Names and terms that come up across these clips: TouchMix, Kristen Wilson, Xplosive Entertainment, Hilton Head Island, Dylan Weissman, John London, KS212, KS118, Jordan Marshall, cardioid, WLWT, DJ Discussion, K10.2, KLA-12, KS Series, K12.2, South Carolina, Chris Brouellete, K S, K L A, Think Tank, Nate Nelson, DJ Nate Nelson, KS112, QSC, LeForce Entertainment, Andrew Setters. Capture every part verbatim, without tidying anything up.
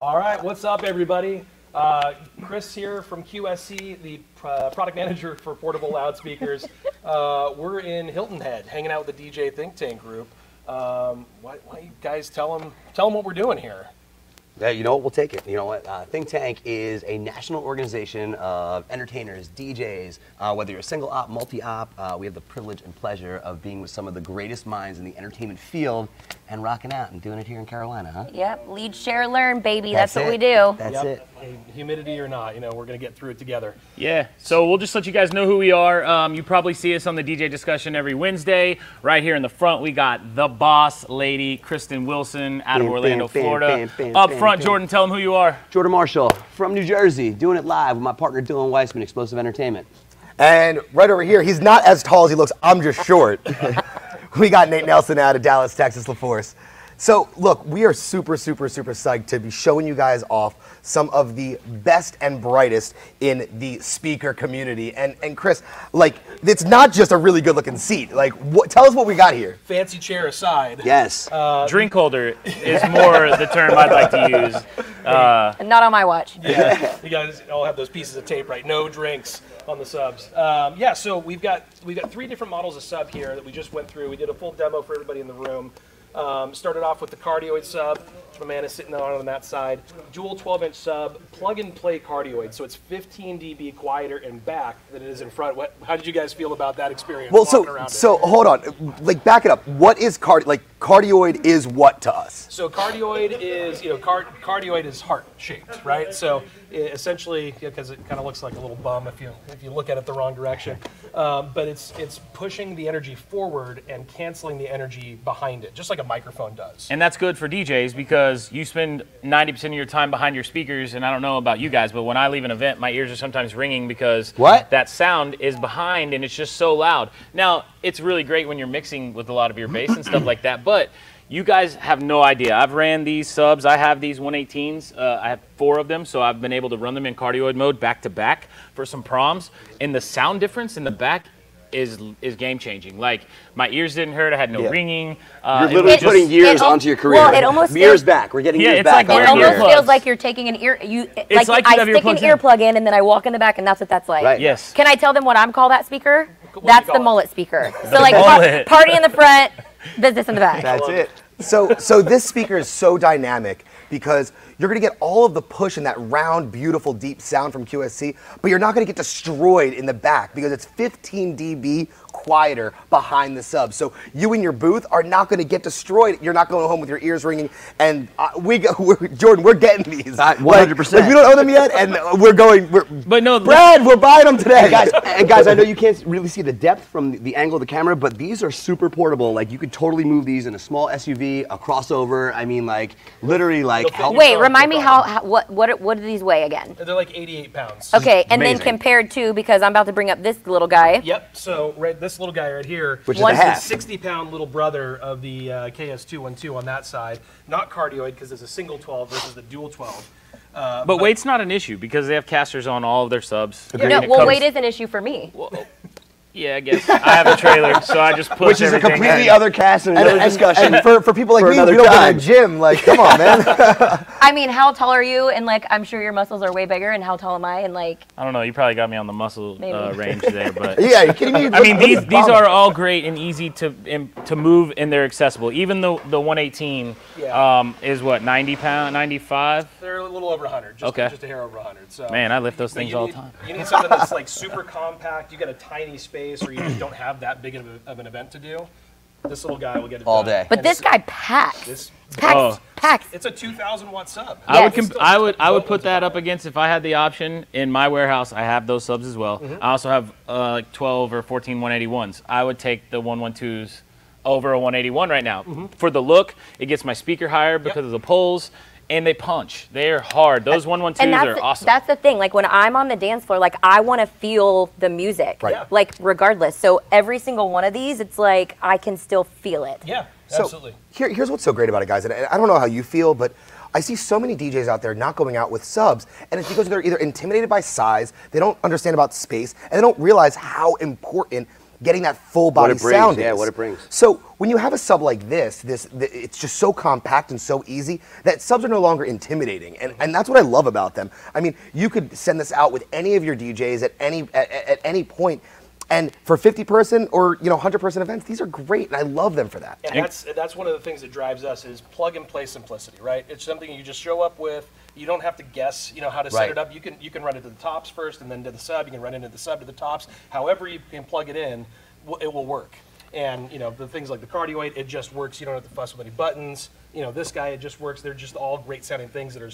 All right, what's up, everybody? Uh, Chris here from Q S C, the uh, product manager for portable loudspeakers. Uh, we're in Hilton Head, hanging out with the D J Think Tank group. Um, why, why you guys tell them, tell them what we're doing here. Yeah, you know what, we'll take it. You know what, uh, Think Tank is a national organization of entertainers, D Js, uh, whether you're a single op, multi-op, uh, we have the privilege and pleasure of being with some of the greatest minds in the entertainment field and rocking out and doing it here in Carolina, huh? Yep, lead, share, learn, baby, that's, that's what we do. That's yep. it. And humidity or not, you know, we're gonna get through it together. Yeah, so we'll just let you guys know who we are. Um, you probably see us on the D J Discussion every Wednesday. Right here in the front, we got the boss lady, Kristen Wilson, out of bam, Orlando, bam, Florida. Bam, bam, bam, up bam. Front, Jordan, tell them who you are. Jordan Marshall from New Jersey, doing it live with my partner Dylan Weissman, Xplosive Entertainment. And right over here, he's not as tall as he looks, I'm just short. We got Nate Nelson out of Dallas, Texas, LaForce. So look, we are super, super, super psyched to be showing you guys off some of the best and brightest in the speaker community. And, and Chris, like, it's not just a really good looking seat. Like, what, tell us what we got here. Fancy chair aside. Yes. Uh, Drink holder is more the term I'd like to use. Uh, Not on my watch. Yeah, you guys all have those pieces of tape, right? No drinks on the subs. Um, yeah, so we've got we've got three different models of sub here that we just went through. We did a full demo for everybody in the room. Um, started off with the cardioid sub, which my man is sitting on on that side. Dual twelve inch sub, plug and play cardioid, so it's fifteen D B quieter in back than it is in front. What, how did you guys feel about that experience? Well, so so it? hold on, like back it up. What is card like cardioid is what to us? So cardioid is you know card cardioid is heart shaped, right? So it essentially, because yeah, it kind of looks like a little bum if you if you look at it the wrong direction, um, but it's it's pushing the energy forward and canceling the energy behind it, just like a microphone does. And that's good for D Js because you spend ninety percent of your time behind your speakers, and I don't know about you guys, but when I leave an event, my ears are sometimes ringing because what? that sound is behind and it's just so loud. Now, it's really great when you're mixing with a lot of your bass and stuff like that, but you guys have no idea. I've ran these subs. I have these one eighteens. Uh, I have four of them, so I've been able to run them in cardioid mode back to back for some proms, and the sound difference in the back is is game changing. Like, my ears didn't hurt. I had no yeah. ringing. Uh, you're literally it, putting just, years it, onto your career. Well, it almost years back. We're getting yeah, years back. Like it almost ear. feels like you're taking an ear. You it's like, like you I stick an earplug in. in and then I walk in the back and that's what that's like. Right. Yes. Can I tell them what I'm call that speaker? What that's the mullet it? speaker. So like mullet. party in the front, business in the back. That's it. So so this speaker is so dynamic because you're going to get all of the push and that round, beautiful, deep sound from Q S C, but you're not going to get destroyed in the back because it's fifteen D B quieter behind the sub. So you and your booth are not going to get destroyed. You're not going home with your ears ringing. And uh, we, go, we're, Jordan, we're getting these. one hundred percent. Like, like we don't own them yet, and we're going. We're, but no, Brad, we're buying them today. And guys, and guys, I know you can't really see the depth from the, the angle of the camera, but these are super portable. Like, you could totally move these in a small S U V, a crossover. I mean, like, literally, like. Wait, remind me how, how what what what do these weigh again? They're like eighty-eight pounds. Okay, and amazing. Then compared to, because I'm about to bring up this little guy. Yep. So right, this little guy right here, which is a half. sixty pound little brother of the uh, K S two twelve on that side. Not cardioid because it's a single twelve versus the dual twelve. Uh, but, but weight's not an issue because they have casters on all of their subs. You know, well, weight is an issue for me. Well, yeah, I guess. I have a trailer, so I just push Which is everything. a completely other cast and another and, discussion. And for, for people like for me, we don't go to the gym. Like, come on, man. I mean, how tall are you? And, like, I'm sure your muscles are way bigger. And how tall am I? And, like... I don't know. You probably got me on the muscle uh, range there, but... Yeah, you're kidding me? I mean, these, these are all great and easy to in, to move, and they're accessible. Even the, the one eighteen yeah. um, is, what, ninety pound, ninety-five? They're a little over one hundred. Just, okay. Just a hair over one hundred. So. Man, I lift those things all the time. You need something that's, like, super compact. You got a tiny space. Or you just don't have that big of, a, of an event to do. This little guy will get it all done. day. But and this guy packs. This packs. Oh. Packs. It's a two thousand watt sub. I yes. would I would I would put that up against, if I had the option in my warehouse. I have those subs as well. Mm-hmm. I also have uh, like twelve or fourteen one eighty-ones. I would take the one twelves over a one eighty-one right now. Mm-hmm. For the look, it gets my speaker higher because yep. of the poles. And they punch. They are hard. Those one twelves are the, awesome. That's the thing. Like, when I'm on the dance floor, like, I want to feel the music. Right. Yeah. Like, regardless. So every single one of these, it's like I can still feel it. Yeah, so absolutely. Here, here's what's so great about it, guys. And I don't know how you feel, but I see so many D Js out there not going out with subs, and it's because they're either intimidated by size, they don't understand about space, and they don't realize how important getting that full body what it brings, sound is. Yeah, what it brings. So when you have a sub like this, this th it's just so compact and so easy that subs are no longer intimidating, and and that's what I love about them. I mean, you could send this out with any of your D Js at any at, at any point. And for fifty person or you know one hundred person events, these are great, and I love them for that. And that's that's one of the things that drives us is plug and play simplicity, right? It's something you just show up with. You don't have to guess, you know, how to set right. it up. You can you can run it to the tops first, and then to the sub. You can run into the sub to the tops. However you can plug it in, it will work. And you know the things like the cardioid, it just works. You don't have to fuss with any buttons. You know this guy, it just works. They're just all great sounding things that are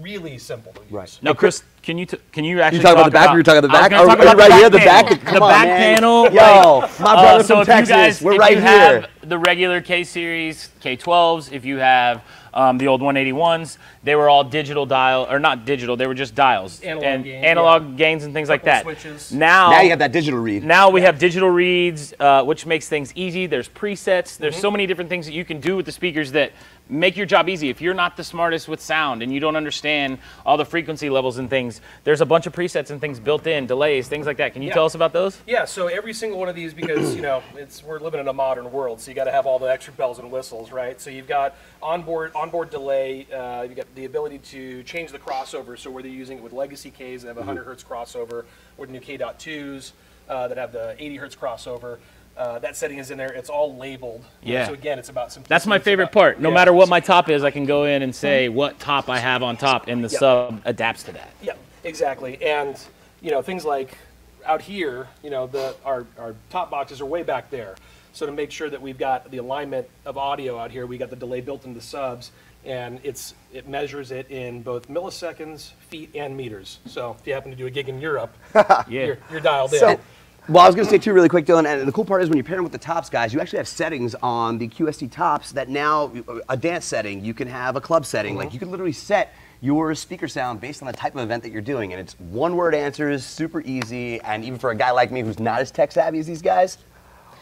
really simple to use. Right. Now, Chris, can you t can you actually you talk about the back? About, we were talking about the back. I was talk about right the back here, the back. The back, come the on, back panel. Yo, like, my brother uh, so from Texas. Guys, we're right here. If you have the regular K series, K twelves, if you have um, the old one eighty-ones, they were all digital dial, or not digital. They were just dials analog and gain, analog yeah. gains and things Couple like that. Switches. Now, now you have that digital read. Now we have digital reads, uh, which makes things easy. There's presets. There's mm-hmm. so many different things that you can do with the speakers that make your job easy. If you're not the smartest with sound and you don't understand all the frequency levels and things, there's a bunch of presets and things built in, delays, things like that. Can you yeah. tell us about those? Yeah, so every single one of these, because you know it's we're living in a modern world, so you got to have all the extra bells and whistles, right? So you've got onboard onboard delay, uh, you've got the ability to change the crossover, so whether you're using it with legacy Ks that have a one hundred hertz crossover, or the new K twos uh, that have the eighty hertz crossover. Uh, that setting is in there. It's all labeled. Yeah. So again, it's about simplicity. That's my favorite part. No yeah. matter what my top is, I can go in and say what top I have on top, and the yep. sub adapts to that. Yeah, exactly. And you know, things like out here, you know, the our our top boxes are way back there. So to make sure that we've got the alignment of audio out here, we got the delay built into the subs, and it's it measures it in both milliseconds, feet, and meters. So if you happen to do a gig in Europe, yeah. you're, you're dialed so in. Well, I was going to say, too, really quick, Dylan, and the cool part is when you're pairing with the tops, guys, you actually have settings on the Q S C tops that now, a dance setting, you can have a club setting. Mm-hmm. Like, you can literally set your speaker sound based on the type of event that you're doing, and it's one-word answers, super easy, and even for a guy like me who's not as tech-savvy as these guys,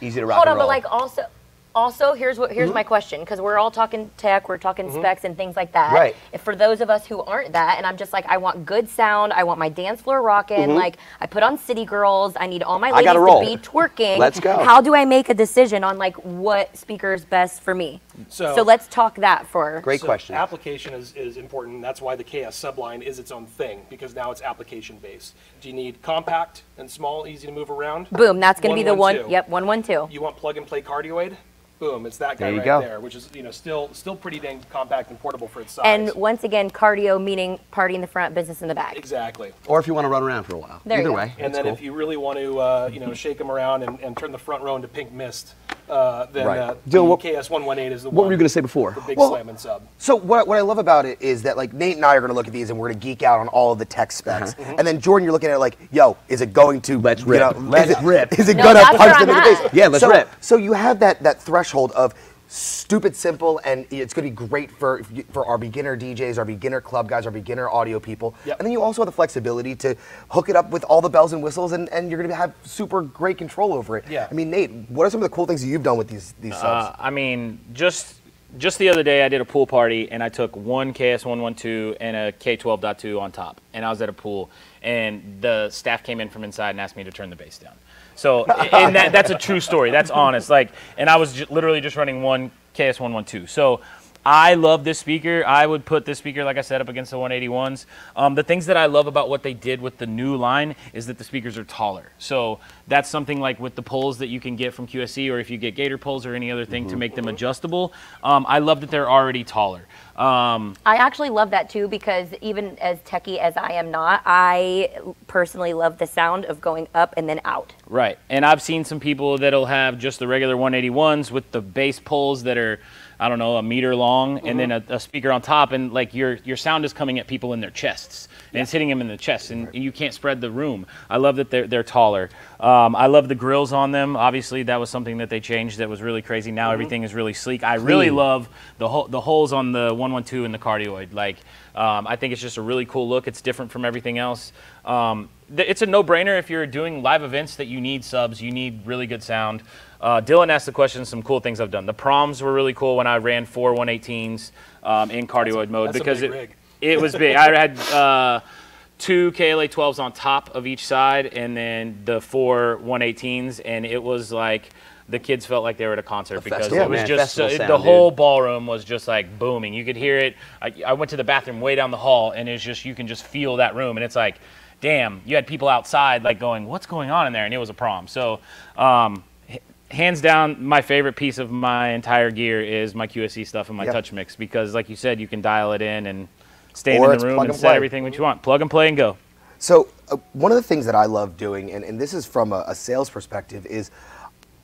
easy to rock Hold and roll. Hold on, but, like, also, also here's, what, here's mm-hmm. my question, because we're all talking tech, we're talking mm-hmm. specs and things like that. Right. If for those of us who aren't that, and I'm just like, I want good sound, I want my dance floor rocking, mm-hmm. like, I put on City Girls, I need all my ladies to be twerking. Let's go. How do I make a decision on, like, what speaker's best for me? So, so let's talk that for... Great so question. Application is, is important. That's why the K S subline is its own thing, because now it's application-based. Do you need compact and small, easy to move around? Boom, that's going to be the one, one yep, one, one, two. You want plug-and-play cardioid? Boom, it's that guy there right go. there, which is you know still still pretty dang compact and portable for its size. And once again, cardio meaning party in the front, business in the back. Exactly. Or if you want to run around for a while. There Either way. And then cool. if you really want to uh, you know shake them around and, and turn the front row into pink mist, uh, then right. uh, Dylan, what, K S one eighteen is the what one. What were you going to say before? The big well, slam and sub. So what what I love about it is that like Nate and I are going to look at these and we're going to geek out on all of the tech specs, uh-huh. and then Jordan, you're looking at it like, yo, is it going to let's rip? Know, let's is it, rip. Is it no, going to punch them in the face? Yeah, let's so, rip. So you have that that threshold. Of stupid simple, and it's going to be great for for our beginner D Js, our beginner club guys, our beginner audio people. Yep. And then you also have the flexibility to hook it up with all the bells and whistles, and, and you're going to have super great control over it. Yeah. I mean, Nate, what are some of the cool things that you've done with these these subs? Uh, I mean, just just the other day, I did a pool party, and I took one K S one twelve and a K twelve point two on top, and I was at a pool, and the staff came in from inside and asked me to turn the bass down. So and that, that's a true story. That's honest. Like, and I was j literally just running one K S one twelve. So I love this speaker. I would put this speaker, like I said, up against the one eighty-ones. Um, the things that I love about what they did with the new line is that the speakers are taller. So that's something like with the poles that you can get from Q S C, or if you get Gator poles or any other thing mm-hmm. to make them adjustable. Um, I love that they're already taller. Um, I actually love that too, because even as techie as I am not, I personally love the sound of going up and then out. Right, and I've seen some people that'll have just the regular one eighty-ones with the bass poles that are, I don't know, a meter long, mm-hmm. and then a, a speaker on top, and like your your sound is coming at people in their chests, and yeah. it's hitting them in the chest, and right. you can't spread the room. I love that they're they're taller. Um, I love the grills on them. Obviously, that was something that they changed that was really crazy. Now mm-hmm. everything is really sleek. I Clean. really love the ho the holes on the one twelve and the cardioid. Like, um, I think it's just a really cool look. It's different from everything else. Um, it's a no-brainer if you're doing live events that you need subs, you need really good sound. Uh, Dylan asked the question, some cool things I've done. The proms were really cool when I ran four one eighteens um, in cardioid that's, mode that's because it, it was big. I had uh, two K L A twelves on top of each side, and then the four one eighteens, and it was like the kids felt like they were at a concert, a because festival, it was man, just so, it, sound, the dude. whole ballroom was just like booming. You could hear it. I, I went to the bathroom way down the hall, and it's just, you can just feel that room, and it's like, damn, you had people outside like going, what's going on in there? And it was a prom. So um, hands down, my favorite piece of my entire gear is my Q S C stuff and my yep. TouchMix, because like you said, you can dial it in and stand or in the room and, and set everything what you want. Plug and play and go. So uh, one of the things that I love doing, and, and this is from a, a sales perspective, is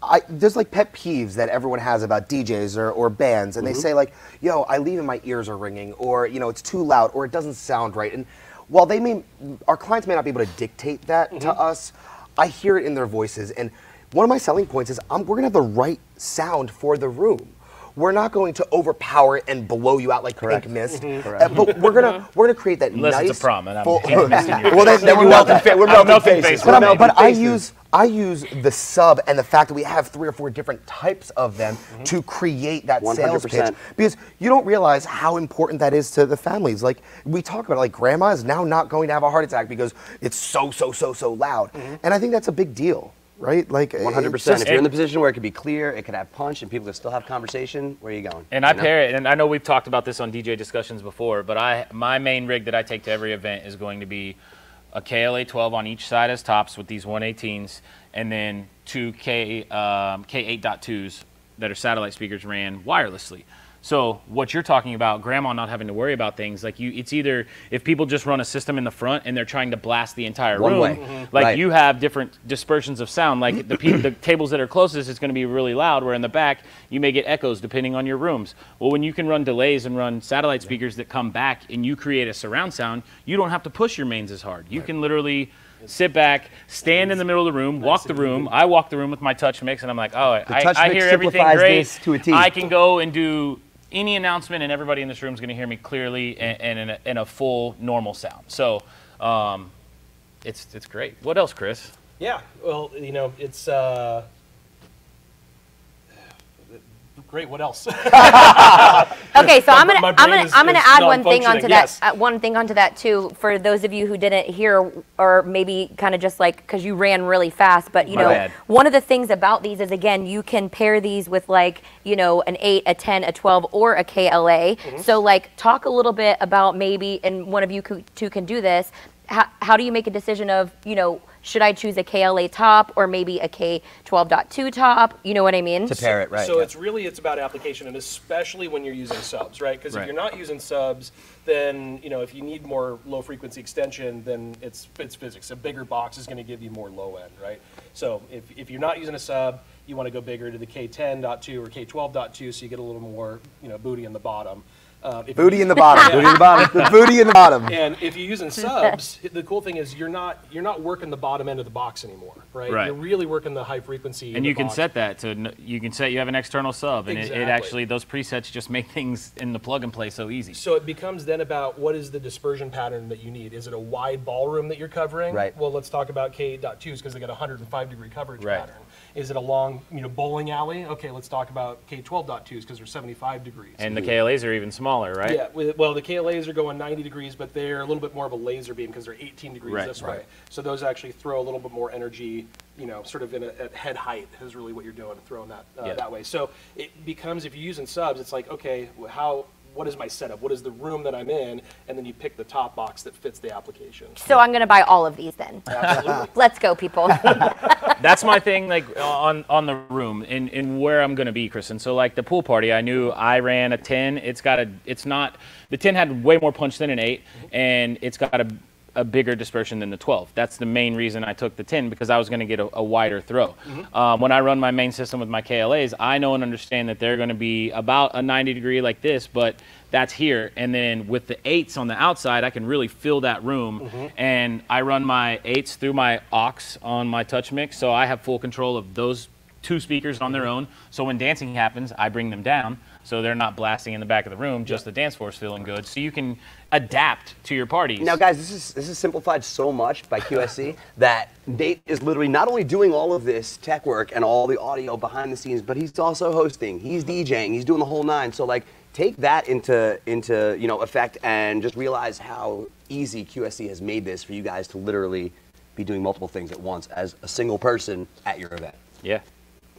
I, there's like pet peeves that everyone has about D Js or, or bands, and mm-hmm. they say like, yo, I leave and my ears are ringing, or you know, it's too loud, or it doesn't sound right. And while they may, our clients may not be able to dictate that mm-hmm. to us, I hear it in their voices. And one of my selling points is I'm, we're gonna have the right sound for the room. We're not going to overpower and blow you out like Correct. pink mist, mm-hmm. uh, but we're gonna we're gonna create that Unless nice. It's a prom, and I'm full, pink mist in your well, then, then we're melting faces. We're melting faces. But, but, but I use I use the sub and the fact that we have three or four different types of them mm-hmm. to create that one hundred percent sales pitch, because you don't realize how important that is to the families. Like we talk about, it, like grandma is now not going to have a heart attack because it's so so so so loud, mm-hmm. and I think that's a big deal. Right? Like one hundred percent. If you're in the position where it could be clear, it could have punch, and people can still have conversation, where are you going? And you I know? pair it, and I know we've talked about this on D J Discussions before, but I my main rig that I take to every event is going to be a K L A twelve on each side as tops with these one eighteens, and then two K, um, K eight point twos that are satellite speakers ran wirelessly. So what you're talking about, grandma not having to worry about things, like you, it's either if people just run a system in the front and they're trying to blast the entire One room, way. Mm-hmm. like right. you have different dispersions of sound. Like the, the tables that are closest, it's going to be really loud, where in the back you may get echoes depending on your rooms. Well, when you can run delays and run satellite speakers that come back and you create a surround sound, you don't have to push your mains as hard. You right. can literally sit back, stand in the middle of the room, walk the room. I walk the room with my TouchMix, and I'm like, oh, I, I hear everything great. To a T. I can go and do any announcement, and everybody in this room is going to hear me clearly and, and in, a, in a full normal sound. So um, it's it's great. What else, Chris? Yeah, well, you know, it's uh, great. What else? Okay, so I'm gonna my, my I'm gonna I'm gonna add one thing onto yes. that uh, one thing onto that too. For those of you who didn't hear, or maybe kind of just like because you ran really fast, but you my know, bad. one of the things about these is, again, you can pair these with like you know an eight, a ten, a twelve, or a K L A. Mm-hmm. So like, talk a little bit about maybe, and one of you two can do this. How, how do you make a decision of you know? should I choose a K L A top or maybe a K twelve point two top? You know what I mean? To pair it, right. So yeah. it's really, it's about application, and especially when you're using subs, right? Because right. if you're not using subs, then, you know, if you need more low frequency extension, then it's, it's physics. A bigger box is going to give you more low end, right? So if, if you're not using a sub, you want to go bigger to the K ten point two or K twelve point two, so you get a little more, you know, booty in the bottom. Uh, booty, you, in the bottom. Yeah. booty in the bottom. The booty in the bottom. And if you're using subs, the cool thing is you're not you're not working the bottom end of the box anymore, right? right. You're really working the high frequency. And you can box. set that to you can set you have an external sub, and exactly. it, it actually those presets just make things in the plug and play so easy. So it becomes then about what is the dispersion pattern that you need? Is it a wide ballroom that you're covering? Right. Well, let's talk about K eight point twos because they got a one hundred five degree coverage right. pattern. Is it a long, you know, bowling alley? Okay, let's talk about K twelve point twos because they're seventy-five degrees. And the K L As are even smaller, right? Yeah, well, the K L As are going ninety degrees, but they're a little bit more of a laser beam because they're eighteen degrees right, this right. way. So those actually throw a little bit more energy, you know, sort of in a, at head height is really what you're doing, throwing that uh, yeah. that way. So it becomes, if you're using subs, it's like, okay, how... what is my setup? What is the room that I'm in? And then you pick the top box that fits the application. So I'm going to buy all of these then. Absolutely. Let's go, people. That's my thing, like on on the room and and where I'm going to be, Kristen. So like the pool party, I knew I ran a ten. It's got a, it's not, the ten had way more punch than an eight, and it's got a a bigger dispersion than the twelve. That's the main reason I took the ten, because I was going to get a, a wider throw. Mm-hmm. um, when I run my main system with my K L As, I know and understand that they're going to be about a ninety degree like this, but that's here. And then with the eights on the outside, I can really fill that room. Mm-hmm. And I run my eights through my aux on my TouchMix, so I have full control of those two speakers on their own. So when dancing happens, I bring them down, so they're not blasting in the back of the room, just the dance floor's feeling good. So you can adapt to your parties. Now guys, this is, this is simplified so much by Q S C that Nate is literally not only doing all of this tech work and all the audio behind the scenes, but he's also hosting, he's DJing, he's doing the whole nine. So like, take that into into you know effect and just realize how easy Q S C has made this for you guys to literally be doing multiple things at once as a single person at your event. Yeah.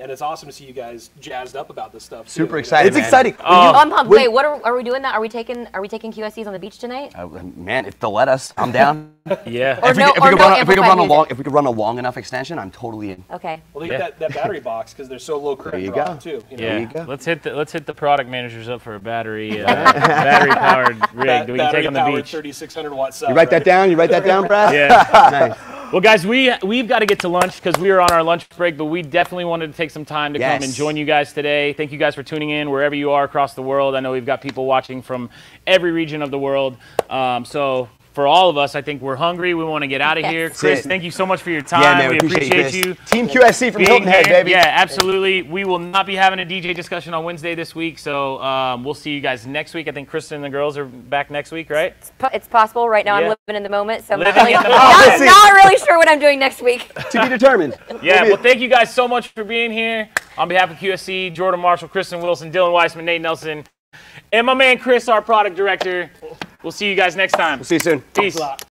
And it's awesome to see you guys jazzed up about this stuff. Super too, excited! It's man. exciting. Oh, I'm pumped. Wait, what are, are we doing? That are we taking? Are we taking Q S Cs on the beach tonight? Uh, man, if they'll let us, I'm down. Yeah. Or if no, we, if or we no run, if we could run a long, if we could run a long enough extension, I'm totally in. Okay. Well, look yeah. at that, that battery box because they're so low current. There you go. Too, you know? Yeah. There you go. Let's hit the let's hit the product managers up for a battery uh, battery powered rig that, that we can take on the beach. thirty-six hundred watt cell. You write that down. You write that down, Brad. Yeah. Nice. Well, guys, we, we've got to get to lunch because we are on our lunch break, but we definitely wanted to take some time to yes. come and join you guys today. Thank you guys for tuning in wherever you are across the world. I know we've got people watching from every region of the world. Um, so for all of us, I think we're hungry. We want to get out of yes. here. Chris, thank you so much for your time. Yeah, man, we, we appreciate, appreciate you. Team Q S C from Hilton Head, baby. Yeah, absolutely. We will not be having a D J discussion on Wednesday this week, so um, we'll see you guys next week. I think Kristen and the girls are back next week, right? It's, po it's possible. Right now, yeah. I'm living in the moment, so I'm not really, not, not really sure what I'm doing next week. To be determined. Yeah, well, thank you guys so much for being here. On behalf of Q S C, Jordan Marshall, Kristen Wilson, Dylan Weissman, Nate Nelson, and my man Chris, our product director. We'll see you guys next time. We'll see you soon. Peace.